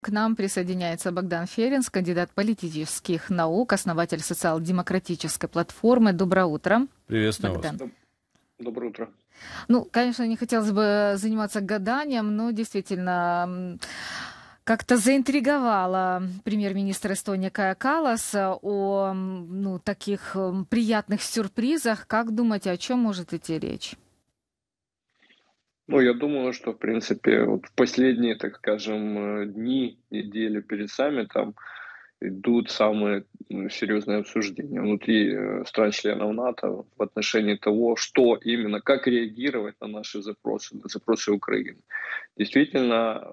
К нам присоединяется Богдан Ференс, кандидат политических наук, основатель социал-демократической платформы. Доброе утро. Приветствую Богдан. Вас. Доброе утро. Ну, конечно, не хотелось бы заниматься гаданием, но действительно как-то заинтриговала премьер-министр Эстонии Кая Калас о таких приятных сюрпризах. Как думаете, о чем может идти речь? Ну, я думаю, что, в принципе, вот в последние, так скажем, дни, недели перед саммитом идут самые серьезные обсуждения внутри стран-членов НАТО в отношении того, что именно, как реагировать на наши запросы, на запросы Украины. Действительно,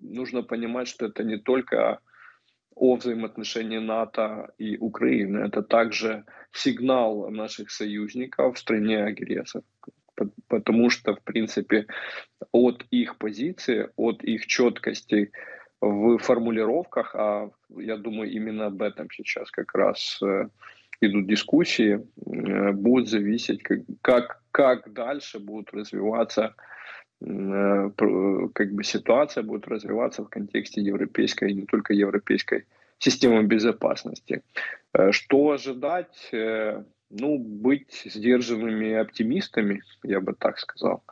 нужно понимать, что это не только о взаимоотношении НАТО и Украины, это также сигнал наших союзников в стране-агрессоров. Потому что, в принципе, от их позиции, от их четкости в формулировках, а я думаю, именно об этом сейчас как раз идут дискуссии, будет зависеть, как дальше будет развиваться, как бы ситуация будет развиваться в контексте европейской, и не только европейской системы безопасности. Что ожидать? Ну, быть сдержанными оптимистами, я бы так сказал,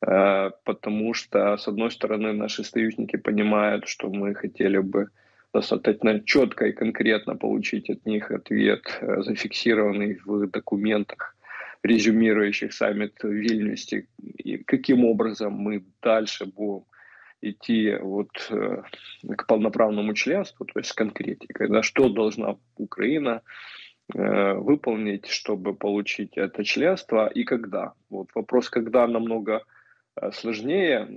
потому что, с одной стороны, наши союзники понимают, что мы хотели бы достаточно четко и конкретно получить от них ответ, зафиксированный в документах, резюмирующих саммит в Вильнюсе, и каким образом мы дальше будем идти вот к полноправному членству, то есть с конкретикой, да, что должна Украина выполнить, чтобы получить это членство, и когда. Вот вопрос «когда» намного сложнее,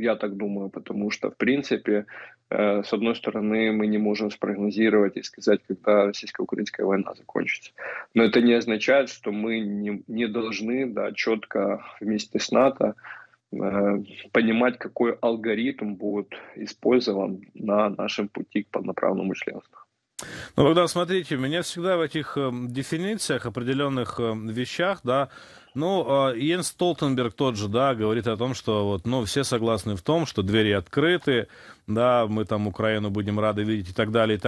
я так думаю, потому что, в принципе, с одной стороны, мы не можем спрогнозировать и сказать, когда российско-украинская война закончится. Но это не означает, что мы не должны четко вместе с НАТО понимать, какой алгоритм будет использован на нашем пути к полноправному членству. Ну, Богдан, смотрите, меня всегда в этих дефинициях, определенных вещах, да, ну, Йенс Столтенберг тот же, да, говорит о том, что вот, ну, все согласны в том, что двери открыты, да, мы там Украину будем рады видеть и так далее,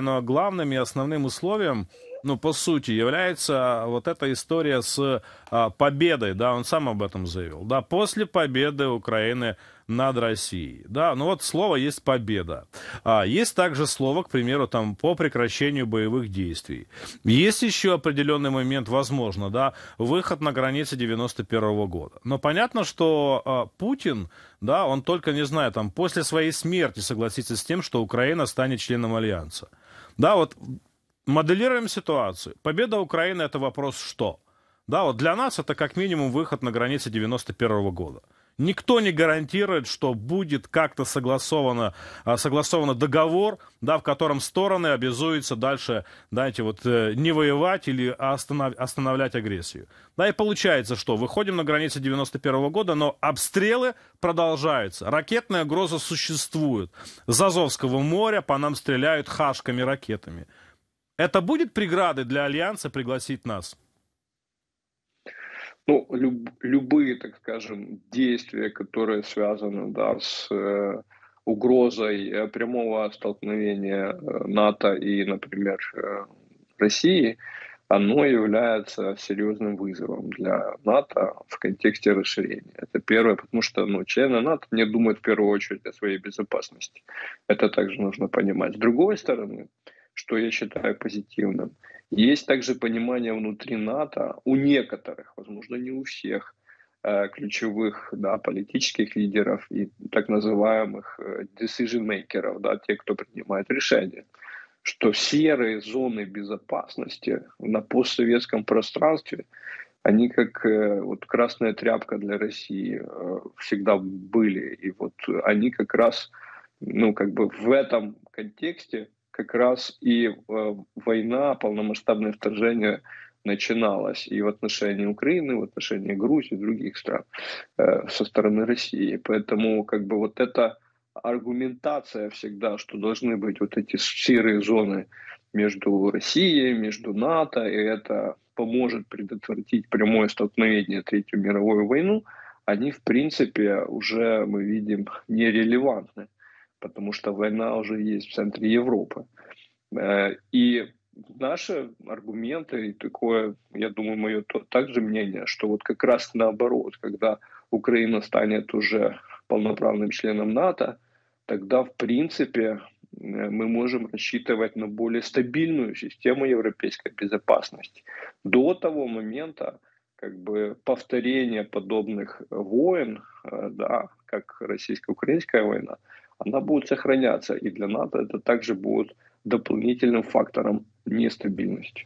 но главным и основным условием, ну, по сути, является вот эта история с победой, да, он сам об этом заявил, да, после победы Украины над Россией, да, ну вот слово есть победа, есть также слово, к примеру, там, по прекращению боевых действий, есть еще определенный момент, возможно, да, выход на границы 91-го года, но понятно, что Путин, да, он только, не знаю, там, после своей смерти согласится с тем, что Украина станет членом Альянса, да, вот моделируем ситуацию, победа Украины — это вопрос что, да, вот для нас это как минимум выход на границы 91-го года. Никто не гарантирует, что будет как-то согласован договор, да, в котором стороны обязуются дальше, знаете, вот, не воевать или останавливать агрессию. Да, и получается, что выходим на границы 91-го года, но обстрелы продолжаются. Ракетная угроза существует. С Азовского моря по нам стреляют хашками, ракетами. Это будет преградой для Альянса пригласить нас? Ну, любые, так скажем, действия, которые связаны, да, с угрозой прямого столкновения НАТО и, например, России, оно является серьезным вызовом для НАТО в контексте расширения. Это первое, потому что, ну, члены НАТО не думают в первую очередь о своей безопасности. Это также нужно понимать. С другой стороны, что я считаю позитивным, есть также понимание внутри НАТО у некоторых, возможно, не у всех ключевых, да, политических лидеров и так называемых decision-makers, да, тех, кто принимает решения, что серые зоны безопасности на постсоветском пространстве, они как вот красная тряпка для России всегда были. И вот они как раз, ну, как бы в этом контексте как раз и война, полномасштабное вторжение начиналось и в отношении Украины, в отношении Грузии, других стран, со стороны России. Поэтому как бы вот эта аргументация всегда, что должны быть вот эти серые зоны между Россией, между НАТО, и это поможет предотвратить прямое столкновение Третью мировую войну, они в принципе уже, мы видим, нерелевантны. потому что война уже есть в центре Европы. И наши аргументы, и такое, я думаю, мое также мнение, что вот как раз наоборот, когда Украина станет уже полноправным членом НАТО, тогда, в принципе, мы можем рассчитывать на более стабильную систему европейской безопасности. До того момента, как бы, повторение подобных войн, да, как российско-украинская война, она будет сохраняться. И для НАТО это также будет дополнительным фактором нестабильности.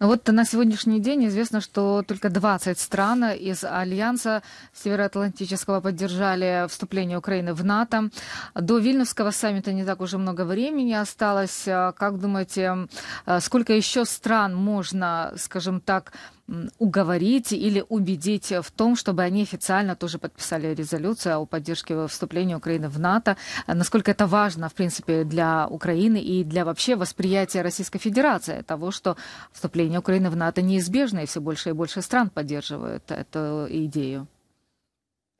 Но вот на сегодняшний день известно, что только 20 стран из Альянса Североатлантического поддержали вступление Украины в НАТО. До Вильнюсского саммита не так уже много времени осталось. Как думаете, сколько еще стран можно, скажем так, уговорить или убедить в том, чтобы они официально тоже подписали резолюцию о поддержке вступления Украины в НАТО? Насколько это важно, в принципе, для Украины и для вообще восприятия Российской Федерации того, что вступление Украины в НАТО неизбежно, и все больше и больше стран поддерживают эту идею?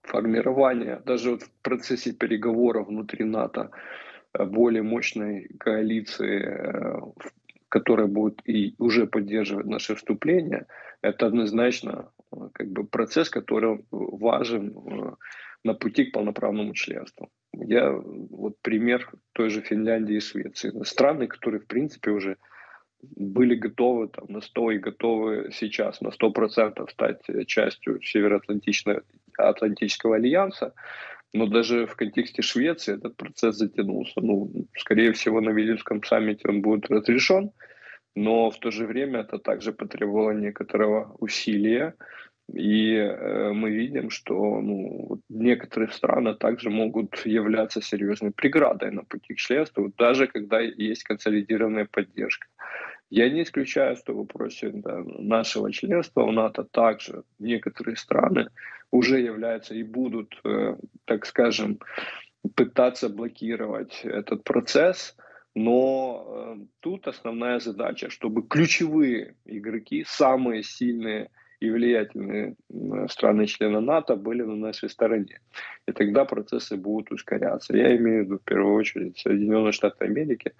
Формирование, даже вот в процессе переговоров внутри НАТО, более мощной коалиции, которая будет и уже поддерживать наше вступление, это однозначно, как бы, процесс, который важен на пути к полноправному членству. Я вот пример той же Финляндии и Швеции. Страны, которые, в принципе, уже были готовы там, на 100 и готовы сейчас на 100% стать частью Североатлантического альянса. Но даже в контексте Швеции этот процесс затянулся. Ну, скорее всего, на Вильнюсском саммите он будет разрешен, но в то же время это также потребовало некоторого усилия. И мы видим, что некоторые страны также могут являться серьезной преградой на пути к членству, даже когда есть консолидированная поддержка. Я не исключаю, что в вопросе нашего членства в НАТО также некоторые страны уже являются и будут, так скажем, пытаться блокировать этот процесс. Но тут основная задача, чтобы ключевые игроки, самые сильные и влиятельные страны-члены НАТО были на нашей стороне. И тогда процессы будут ускоряться. Я имею в виду, в первую очередь, Соединенные Штаты Америки,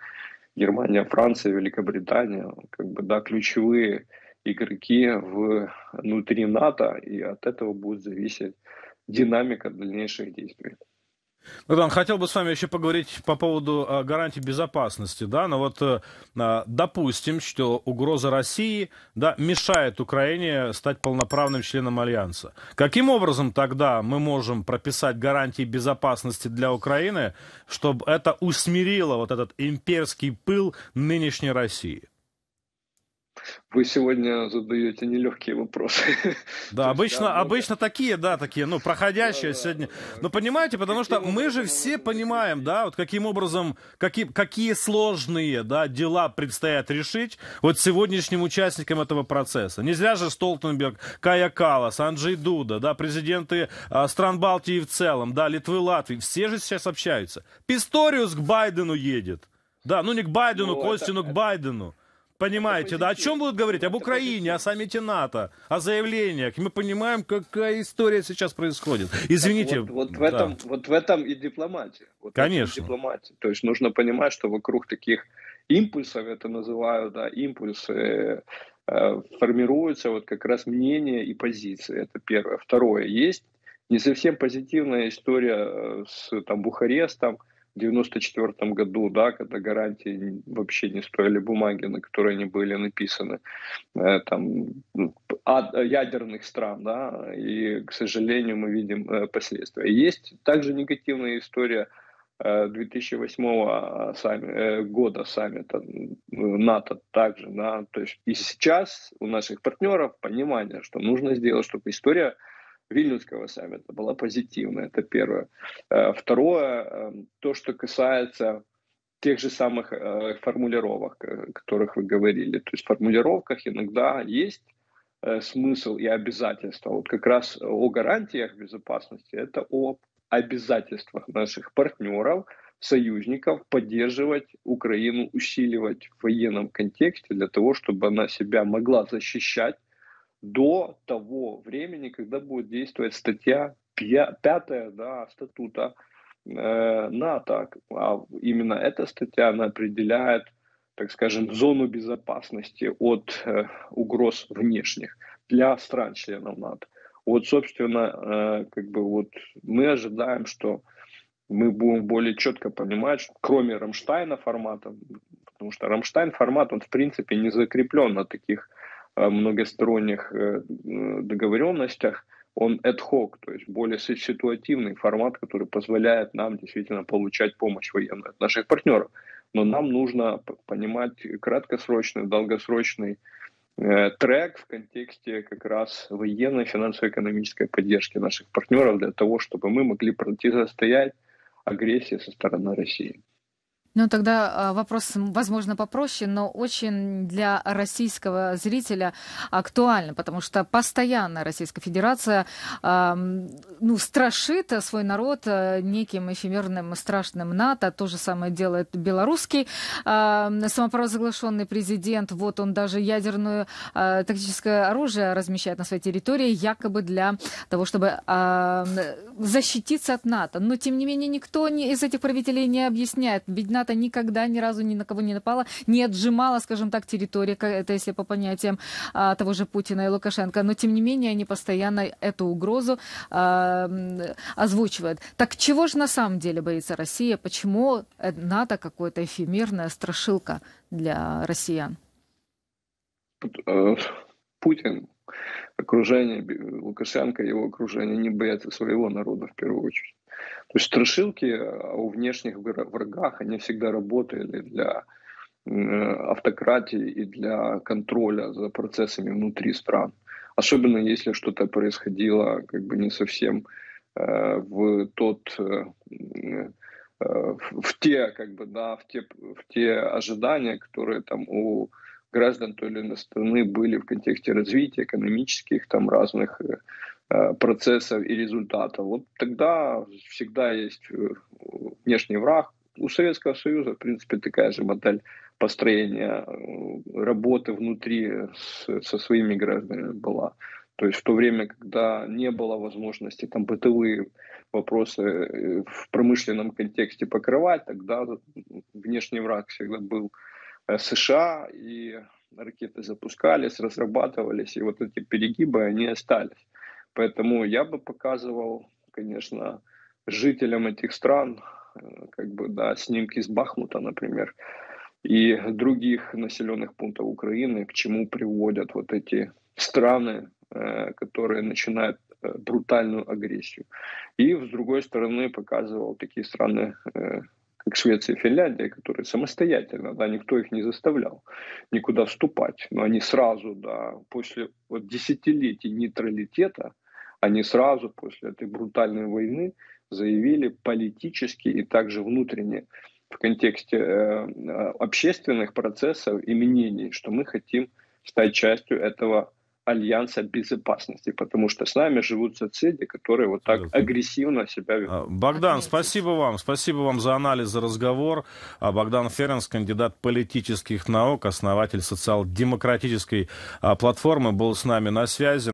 Германия, Франция, Великобритания, как бы, да, ключевые игроки внутри НАТО, и от этого будет зависеть динамика дальнейших действий. Богдан, хотел бы с вами еще поговорить по поводу гарантий безопасности, да, но вот допустим, что угроза России, да, мешает Украине стать полноправным членом Альянса. Каким образом тогда мы можем прописать гарантии безопасности для Украины, чтобы это усмирило вот этот имперский пыл нынешней России? Вы сегодня задаете нелегкие вопросы. Да, обычно такие, да, такие, ну, проходящие сегодня. Но понимаете, потому что мы же все понимаем, да, вот каким образом, какие сложные, да, дела предстоят решить вот сегодняшним участникам этого процесса. Не зря же Столтенберг, Кая Калас, Анджей Дуда, да, президенты стран Балтии в целом, да, Литвы, Латвии, все же сейчас общаются. Писториус к Байдену едет, да, ну не к Байдену, Костину, к Байдену. Понимаете, да? О чем будут говорить? Об Украине, о саммите НАТО, о заявлениях. Мы понимаем, какая история сейчас происходит. Извините. Вот в этом и дипломатия. Вот. Конечно. Дипломатия. То есть нужно понимать, что вокруг таких импульсов, это называют, да, импульсы, формируются вот как раз мнения и позиции. Это первое. Второе. Есть не совсем позитивная история с Бухарестом. В 1994 году, да, когда гарантии вообще не стоили бумаги, на которые они были написаны, ядерных стран, да, и, к сожалению, мы видим последствия. Есть также негативная история 2008 года саммита НАТО также, да, то есть и сейчас у наших партнеров понимание, что нужно сделать, чтобы история Вильнюсского саммита была позитивная, это первое. Второе, то, что касается тех же самых формулировок, о которых вы говорили. То есть в формулировках иногда есть смысл и обязательства. Вот как раз о гарантиях безопасности, это о обязательствах наших партнеров, союзников поддерживать Украину, усиливать в военном контексте для того, чтобы она себя могла защищать до того времени, когда будет действовать статья 5, да, статута НАТО. А именно эта статья, она определяет, так скажем, зону безопасности от угроз внешних для стран-членов НАТО. Вот, собственно, мы ожидаем, что мы будем более четко понимать, что кроме Рамштайна формата, потому что Рамштайн формат, он в принципе не закреплен на таких многосторонних договоренностях, он ad-hoc, то есть более ситуативный формат, который позволяет нам действительно получать помощь военную от наших партнеров. Но нам нужно понимать краткосрочный, долгосрочный трек в контексте как раз военной, финансово-экономической поддержки наших партнеров для того, чтобы мы могли противостоять агрессии со стороны России. Ну, тогда вопрос, возможно, попроще, но очень для российского зрителя актуально, потому что постоянно Российская Федерация страшит свой народ неким эфемерным страшным НАТО. То же самое делает белорусский самопровозглашенный президент. Вот он даже ядерное тактическое оружие размещает на своей территории, якобы для того, чтобы защититься от НАТО. Но, тем не менее, никто из этих правителей не объясняет, ведь НАТО никогда ни разу ни на кого не напала, не отжимала, скажем так, территории, это если по понятиям того же Путина и Лукашенко. Но, тем не менее, они постоянно эту угрозу озвучивают. Так чего же на самом деле боится Россия? Почему НАТО какая-то эфемерная страшилка для россиян? Путин, окружение Лукашенко, его окружение не боятся своего народа в первую очередь. То есть страшилки о внешних врагах, они всегда работали для автократии и для контроля за процессами внутри стран. Особенно если что-то происходило не совсем в те ожидания, которые там у граждан той или иной страны были в контексте развития экономических там разных процессов и результатов. Вот тогда всегда есть внешний враг. У Советского Союза, в принципе, такая же модель построения работы внутри со своими гражданами была. То есть в то время, когда не было возможности там бытовые вопросы в промышленном контексте покрывать, тогда внешний враг всегда был США, и ракеты запускались, разрабатывались, и вот эти перегибы, они остались. Поэтому я бы показывал, конечно, жителям этих стран, снимки с Бахмута, например, и других населенных пунктов Украины, к чему приводят вот эти страны, которые начинают брутальную агрессию. И, с другой стороны, показывал такие страны, как Швеция и Финляндия, которые самостоятельно, никто их не заставлял никуда вступать, но они сразу, после десятилетий нейтралитета, они сразу после этой брутальной войны заявили политически и также внутренне в контексте общественных процессов и мнений, что мы хотим стать частью этого Альянса безопасности, потому что с нами живут соседи, которые вот так агрессивно себя ведут. Богдан, спасибо вам за анализ, за разговор. Богдан Ференс, кандидат политических наук, основатель социал-демократической платформы, был с нами на связи.